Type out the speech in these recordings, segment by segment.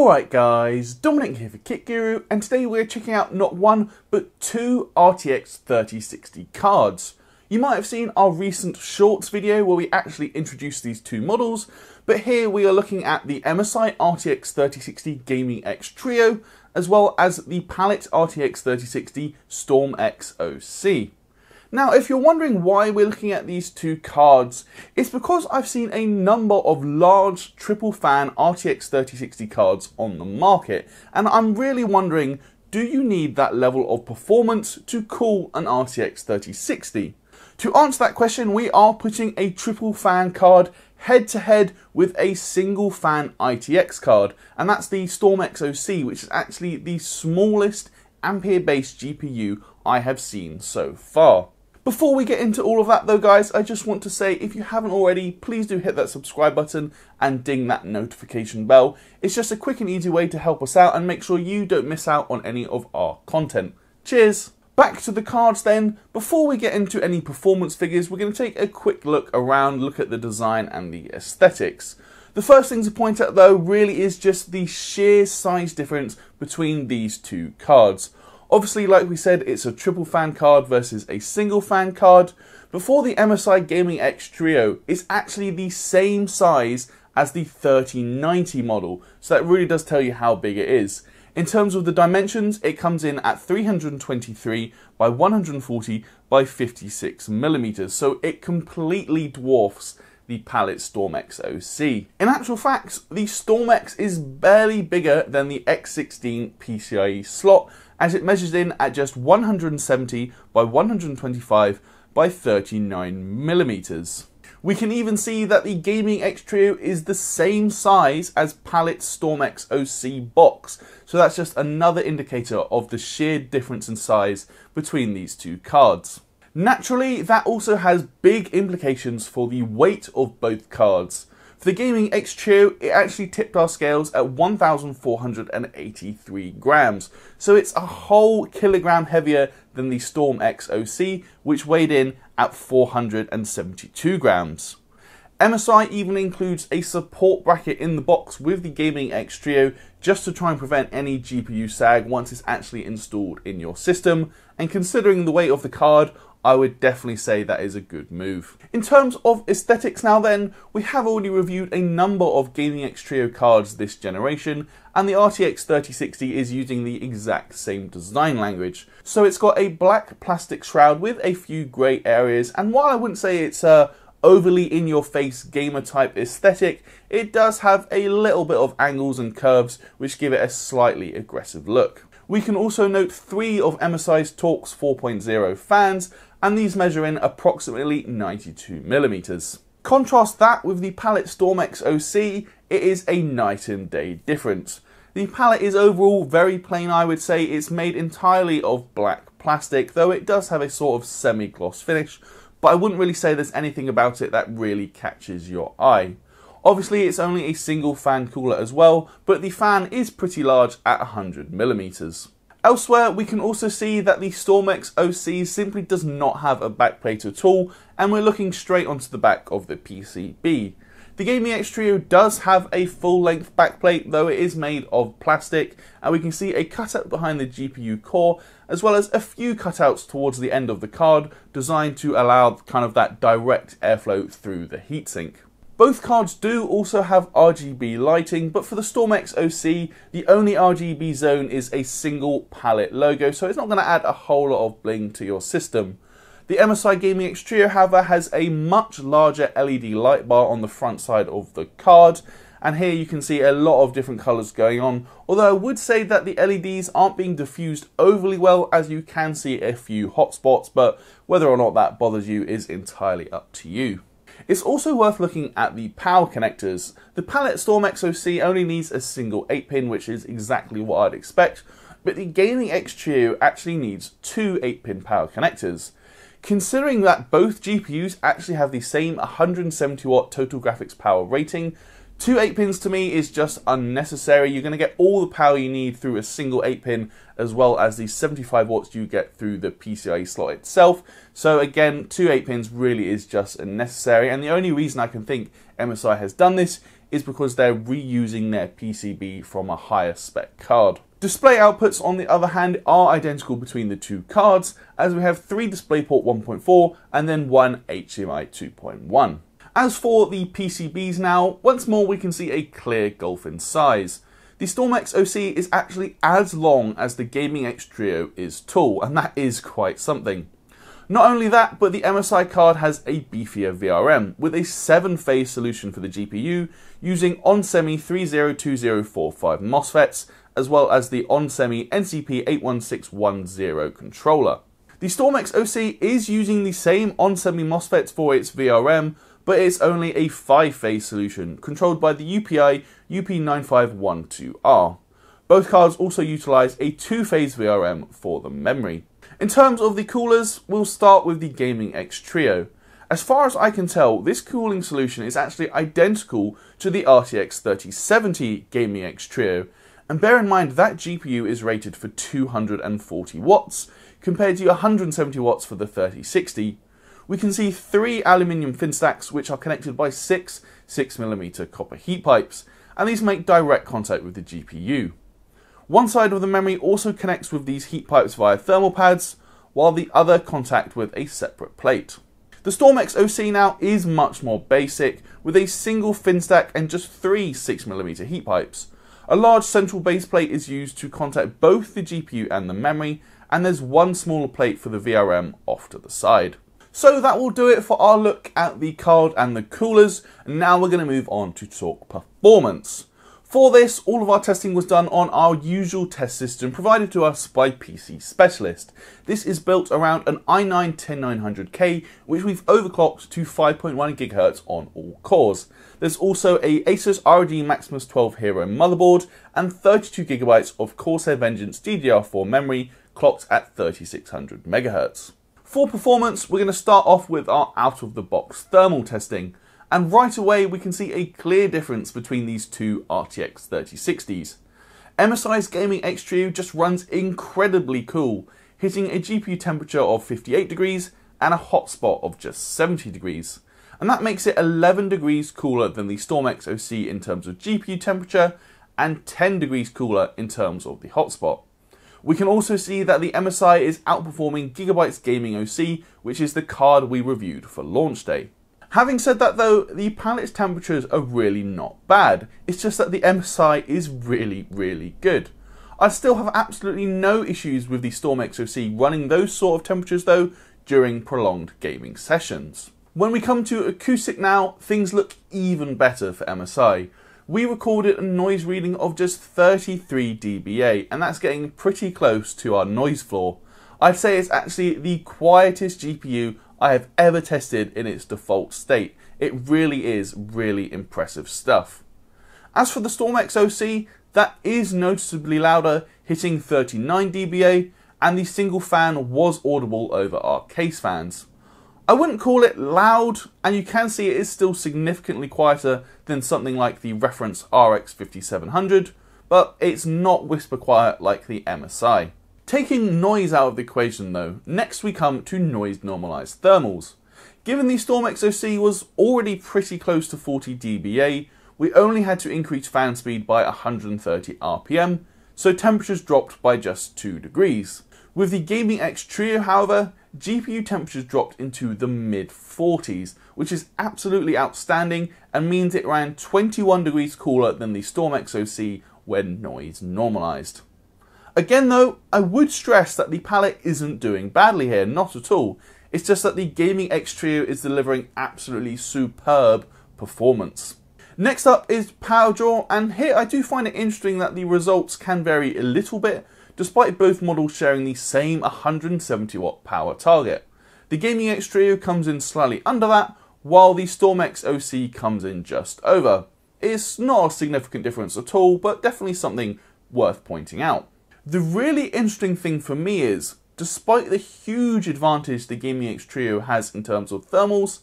Alright guys, Dominic here for KitGuru, and today we're checking out not one, but two RTX 3060 cards. You might have seen our recent shorts video where we actually introduced these two models, but here we are looking at the MSI RTX 3060 Gaming X Trio, as well as the Palit RTX 3060 StormX OC. Now, if you're wondering why we're looking at these two cards, it's because I've seen a number of large triple fan RTX 3060 cards on the market, and I'm really wondering, do you need that level of performance to cool an RTX 3060? To answer that question, we are putting a triple fan card head to head with a single fan ITX card, and that's the StormX OC, which is actually the smallest Ampere based GPU I have seen so far. Before we get into all of that though guys, I just want to say, if you haven't already, please do hit that subscribe button and ding that notification bell. It's just a quick and easy way to help us out and make sure you don't miss out on any of our content. Cheers! Back to the cards then. Before we get into any performance figures, we're going to take a quick look around, look at the design and the aesthetics. The first thing to point out though really is just the sheer size difference between these two cards. Obviously, like we said, it's a triple fan card versus a single fan card. Before the MSI Gaming X Trio is actually the same size as the 3090 model, so that really does tell you how big it is. In terms of the dimensions, it comes in at 323 by 140 by 56 millimeters, so it completely dwarfs the Palit StormX OC. In actual fact, the StormX is barely bigger than the X16 PCIe slot, as it measures in at just 170 by 125 by 39 millimeters. We can even see that the Gaming X Trio is the same size as Palit's StormX OC box, so that's just another indicator of the sheer difference in size between these two cards. Naturally, that also has big implications for the weight of both cards. For the Gaming X Trio, it actually tipped our scales at 1,483 grams, so it's a whole kilogram heavier than the StormX OC, which weighed in at 472 grams. MSI even includes a support bracket in the box with the Gaming X Trio just to try and prevent any GPU sag once it's actually installed in your system, and considering the weight of the card, I would definitely say that is a good move. In terms of aesthetics now then, we have already reviewed a number of Gaming X Trio cards this generation, and the RTX 3060 is using the exact same design language. So it's got a black plastic shroud with a few grey areas, and while I wouldn't say it's a overly in-your-face gamer-type aesthetic, it does have a little bit of angles and curves which give it a slightly aggressive look. We can also note three of MSI's Torx 4.0 fans, and these measure in approximately 92 millimeters. Contrast that with the Palit StormX OC, it is a night and day difference. The Palit is overall very plain, I would say. It's made entirely of black plastic, though it does have a sort of semi-gloss finish, but I wouldn't really say there's anything about it that really catches your eye. Obviously, it's only a single fan cooler as well, but the fan is pretty large at 100 millimeters. Elsewhere, we can also see that the StormX OC simply does not have a backplate at all, and we're looking straight onto the back of the PCB. The Gaming X Trio does have a full-length backplate, though it is made of plastic, and we can see a cutout behind the GPU core, as well as a few cutouts towards the end of the card, designed to allow kind of that direct airflow through the heatsink. Both cards do also have RGB lighting, but for the StormX OC, the only RGB zone is a single Palit logo, so it's not going to add a whole lot of bling to your system. The MSI Gaming X Trio, however, has a much larger LED light bar on the front side of the card, and here you can see a lot of different colours going on, although I would say that the LEDs aren't being diffused overly well, as you can see a few hotspots, but whether or not that bothers you is entirely up to you. It's also worth looking at the power connectors. The Palit StormX OC only needs a single 8-pin, which is exactly what I'd expect, but the Gaming X Trio actually needs two 8-pin power connectors. Considering that both GPUs actually have the same 170 watt total graphics power rating, two 8-pins to me is just unnecessary. You're going to get all the power you need through a single 8-pin, as well as the 75 watts you get through the PCIe slot itself. So again, two 8-pins really is just unnecessary, and the only reason I can think MSI has done this is because they're reusing their PCB from a higher spec card. Display outputs, on the other hand, are identical between the two cards, as we have three DisplayPort 1.4 and then one HDMI 2.1. As for the PCBs now, once more we can see a clear gulf in size. The StormX OC is actually as long as the Gaming X Trio is tall, and that is quite something. Not only that, but the MSI card has a beefier VRM, with a 7-phase solution for the GPU, using OnSemi 302045 MOSFETs, as well as the OnSemi NCP81610 controller. The StormX OC is using the same OnSemi MOSFETs for its VRM, but it's only a 5-phase solution, controlled by the UPI UP9512R. Both cards also utilize a 2-phase VRM for the memory. In terms of the coolers, we'll start with the Gaming X Trio. As far as I can tell, this cooling solution is actually identical to the RTX 3070 Gaming X Trio, and bear in mind that GPU is rated for 240 watts, compared to 170 watts for the 3060. We can see 3 aluminium fin stacks which are connected by 6 6mm copper heat pipes, and these make direct contact with the GPU. One side of the memory also connects with these heat pipes via thermal pads, while the other contact with a separate plate. The StormX OC now is much more basic, with a single fin stack and just 3 6mm heat pipes. A large central base plate is used to contact both the GPU and the memory, and there's one smaller plate for the VRM off to the side. So that will do it for our look at the card and the coolers, and now we're going to move on to talk performance. For this, all of our testing was done on our usual test system provided to us by PC Specialist. This is built around an i9-10900K, which we've overclocked to 5.1 GHz on all cores. There's also a ASUS ROG Maximus XII Hero motherboard and 32 GB of Corsair Vengeance DDR4 memory clocked at 3600 MHz. For performance, we're going to start off with our out-of-the-box thermal testing. And right away we can see a clear difference between these two RTX 3060s. MSI's Gaming X Trio just runs incredibly cool, hitting a GPU temperature of 58 degrees and a hotspot of just 70 degrees. And that makes it 11 degrees cooler than the StormX OC in terms of GPU temperature and 10 degrees cooler in terms of the hotspot. We can also see that the MSI is outperforming Gigabyte's Gaming OC, which is the card we reviewed for launch day. Having said that though, the Palit's temperatures are really not bad, it's just that the MSI is really good. I still have absolutely no issues with the StormX OC running those sort of temperatures though during prolonged gaming sessions. When we come to acoustic now, things look even better for MSI. We recorded a noise reading of just 33 dBA, and that's getting pretty close to our noise floor. I'd say it's actually the quietest GPU I have ever tested in its default state. It really is really impressive stuff. As for the StormX OC, that is noticeably louder, hitting 39 dBA, and the single fan was audible over our case fans. I wouldn't call it loud, and you can see it is still significantly quieter than something like the reference RX 5700, but it's not whisper quiet like the MSI. Taking noise out of the equation though, next we come to noise normalized thermals. Given the StormX OC was already pretty close to 40 dBA, we only had to increase fan speed by 130 RPM, so temperatures dropped by just 2 degrees. With the Gaming X Trio however, GPU temperatures dropped into the mid 40s, which is absolutely outstanding and means it ran 21 degrees cooler than the StormX OC when noise normalized. Again though, I would stress that the Palit isn't doing badly here, not at all. It's just that the Gaming X Trio is delivering absolutely superb performance. Next up is power draw, and here I do find it interesting that the results can vary a little bit, despite both models sharing the same 170 watt power target. The Gaming X Trio comes in slightly under that, while the StormX OC comes in just over. It's not a significant difference at all, but definitely something worth pointing out. The really interesting thing for me is, despite the huge advantage the Gaming X Trio has in terms of thermals,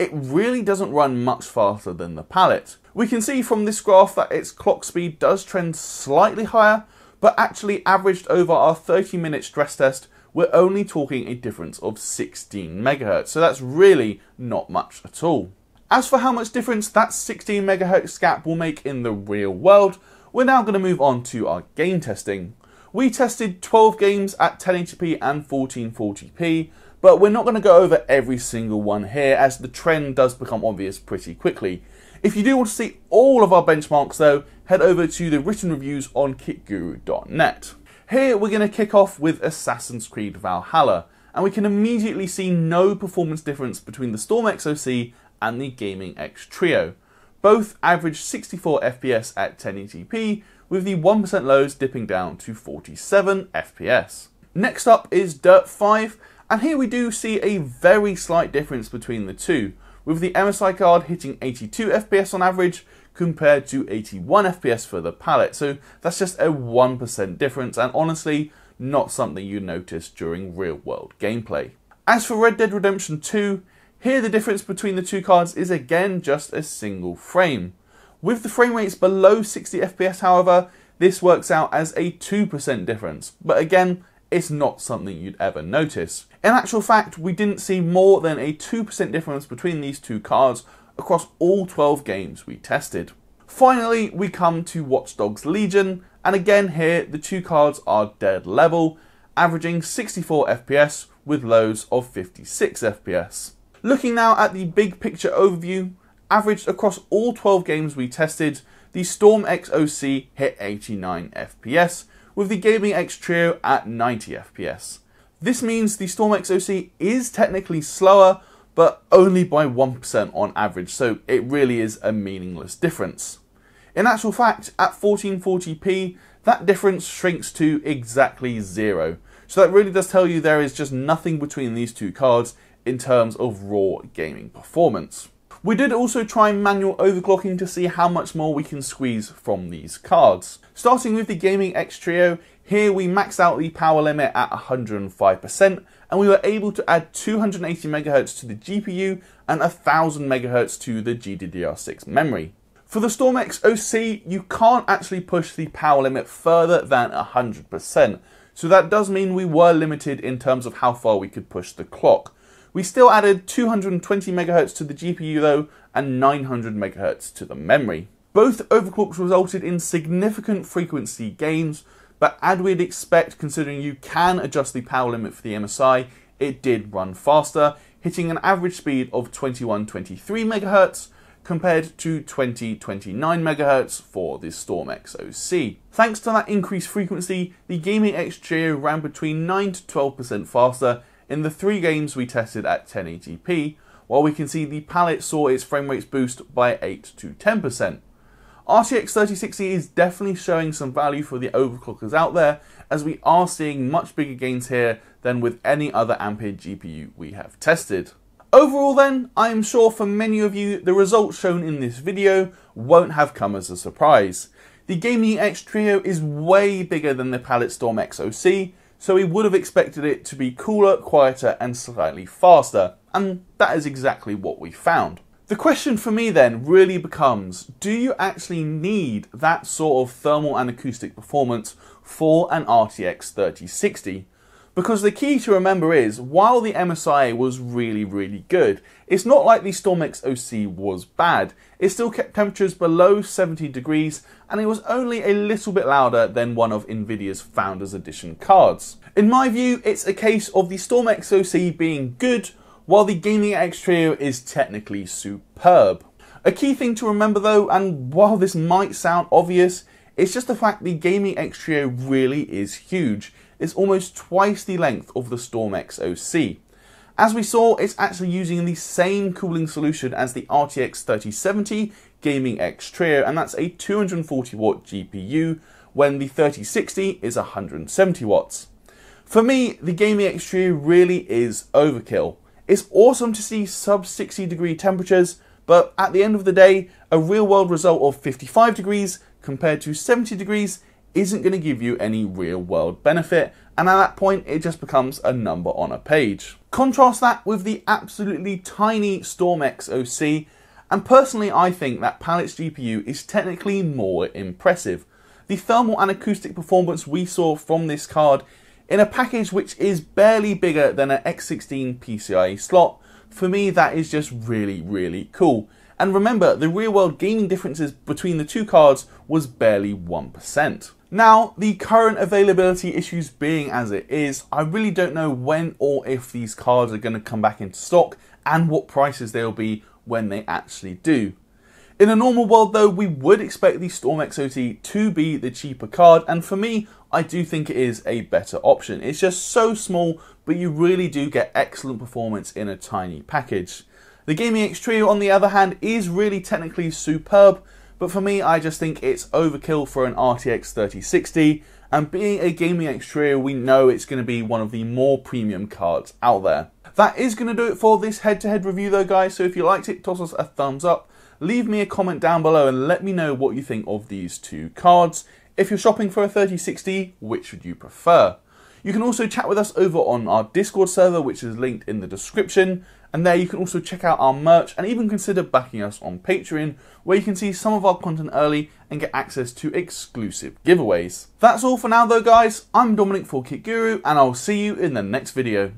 it really doesn't run much faster than the Palit. We can see from this graph that its clock speed does trend slightly higher, but actually averaged over our 30-minute stress test, we're only talking a difference of 16 MHz, so that's really not much at all. As for how much difference that 16 MHz gap will make in the real world, we're now going to move on to our game testing. We tested 12 games at 1080p and 1440p, but we're not going to go over every single one here as the trend does become obvious pretty quickly. If you do want to see all of our benchmarks though, head over to the written reviews on kitguru.net. Here we're going to kick off with Assassin's Creed Valhalla, and we can immediately see no performance difference between the StormX OC and the Gaming X Trio. Both average 64 FPS at 1080p, with the 1% lows dipping down to 47 FPS. Next up is Dirt 5, and here we do see a very slight difference between the two, with the MSI card hitting 82 FPS on average compared to 81 FPS for the Palit, so that's just a 1% difference, and honestly, not something you notice during real world gameplay. As for Red Dead Redemption 2, here the difference between the two cards is again just a single frame. With the frame rates below 60 FPS however, this works out as a 2% difference, but again, it's not something you'd ever notice. In actual fact, we didn't see more than a 2% difference between these two cards across all 12 games we tested. Finally, we come to Watch Dogs Legion, and again here, the two cards are dead level, averaging 64 FPS with lows of 56 FPS. Looking now at the big picture overview, averaged across all 12 games we tested, the StormX OC hit 89 FPS, with the Gaming X Trio at 90 FPS. This means the StormX OC is technically slower, but only by 1% on average, so it really is a meaningless difference. In actual fact, at 1440p, that difference shrinks to exactly zero. So that really does tell you there is just nothing between these two cards in terms of raw gaming performance. We did also try manual overclocking to see how much more we can squeeze from these cards. Starting with the Gaming X Trio, here we maxed out the power limit at 105%, and we were able to add 280 MHz to the GPU and 1000 MHz to the GDDR6 memory. For the StormX OC, you can't actually push the power limit further than 100%, so that does mean we were limited in terms of how far we could push the clock. We still added 220 MHz to the GPU though, and 900 MHz to the memory. Both overclocks resulted in significant frequency gains, but as we'd expect considering you can adjust the power limit for the MSI, it did run faster, hitting an average speed of 2123 MHz compared to 2029 MHz for the StormX OC. Thanks to that increased frequency, the Gaming X Trio ran between 9 to 12% faster in the three games we tested at 1080p, while we can see the Palit saw its frame rates boost by 8 to 10%. RTX 3060 is definitely showing some value for the overclockers out there, as we are seeing much bigger gains here than with any other Ampere GPU we have tested. Overall then, I am sure for many of you, the results shown in this video won't have come as a surprise. The Gaming X Trio is way bigger than the Palit StormX OC, so we would have expected it to be cooler, quieter, and slightly faster, and that is exactly what we found. The question for me then really becomes, do you actually need that sort of thermal and acoustic performance for an RTX 3060? Because the key to remember is, while the MSI was really, really good, it's not like the StormX OC was bad. It still kept temperatures below 70 degrees, and it was only a little bit louder than one of Nvidia's Founders Edition cards. In my view, it's a case of the StormX OC being good, while the Gaming X Trio is technically superb. A key thing to remember though, and while this might sound obvious, it's just the fact the Gaming X Trio really is huge. It's almost twice the length of the StormX OC. As we saw, it's actually using the same cooling solution as the RTX 3070 Gaming X Trio, and that's a 240 W GPU, when the 3060 is 170 watts. For me, the Gaming X Trio really is overkill. It's awesome to see sub 60 degree temperatures, but at the end of the day, a real world result of 55 degrees compared to 70 degrees isn't going to give you any real world benefit, and at that point it just becomes a number on a page. Contrast that with the absolutely tiny StormX OC, and personally I think that Palit's GPU is technically more impressive. The thermal and acoustic performance we saw from this card in a package which is barely bigger than an X16 PCIe slot, for me that is just really, really cool. And remember, the real-world gaming differences between the two cards was barely 1%. Now, the current availability issues being as it is, I really don't know when or if these cards are going to come back into stock and what prices they'll be when they actually do. In a normal world though, we would expect the StormX OC to be the cheaper card, and for me, I do think it is a better option. It's just so small, but you really do get excellent performance in a tiny package. The Gaming X Trio, on the other hand, is really technically superb, but for me, I just think it's overkill for an RTX 3060, and being a Gaming X Trio, we know it's going to be one of the more premium cards out there. That is going to do it for this head-to-head review though, guys, so if you liked it, toss us a thumbs up, leave me a comment down below and let me know what you think of these two cards. If you're shopping for a 3060, which would you prefer? You can also chat with us over on our Discord server, which is linked in the description. And there you can also check out our merch and even consider backing us on Patreon, where you can see some of our content early and get access to exclusive giveaways. That's all for now though, guys. I'm Dominic for KitGuru, and I'll see you in the next video.